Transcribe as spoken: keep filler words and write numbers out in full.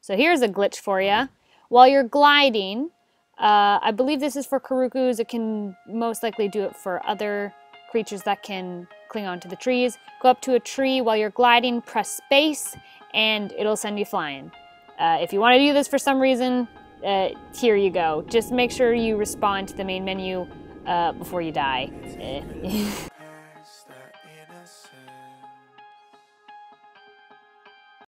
So here's a glitch for you. While you're gliding, uh, I believe this is for Karukus. It can most likely do it for other creatures that can cling onto the trees. Go up to a tree while you're gliding, press space, and it'll send you flying. Uh, if you want to do this for some reason, uh, here you go. Just make sure you respond to the main menu uh, before you die.